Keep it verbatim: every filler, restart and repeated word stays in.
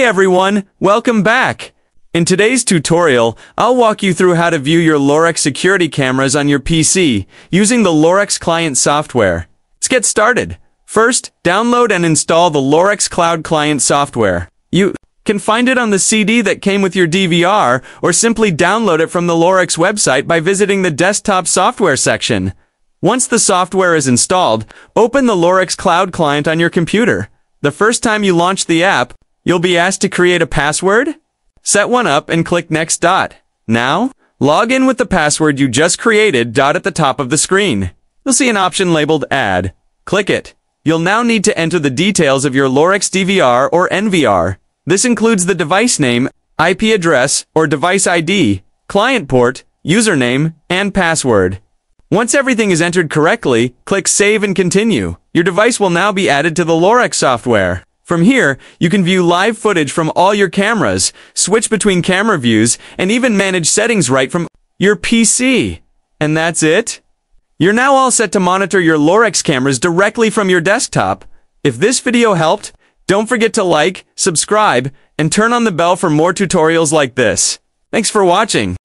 Hey everyone, welcome back! In today's tutorial, I'll walk you through how to view your Lorex security cameras on your P C, using the Lorex Client software. Let's get started. First, download and install the Lorex Cloud Client software. You can find it on the C D that came with your D V R, or simply download it from the Lorex website by visiting the desktop software section. Once the software is installed, open the Lorex Cloud Client on your computer. The first time you launch the app, you'll be asked to create a password. Set one up and click Next dot. Now, log in with the password you just created dot at the top of the screen. You'll see an option labeled Add. Click it. You'll now need to enter the details of your Lorex D V R or N V R. This includes the device name, I P address or device I D, client port, username, and password. Once everything is entered correctly, click Save and Continue. Your device will now be added to the Lorex software. From here, you can view live footage from all your cameras, switch between camera views, and even manage settings right from your P C. And that's it. You're now all set to monitor your Lorex cameras directly from your desktop. If this video helped, don't forget to like, subscribe, and turn on the bell for more tutorials like this. Thanks for watching.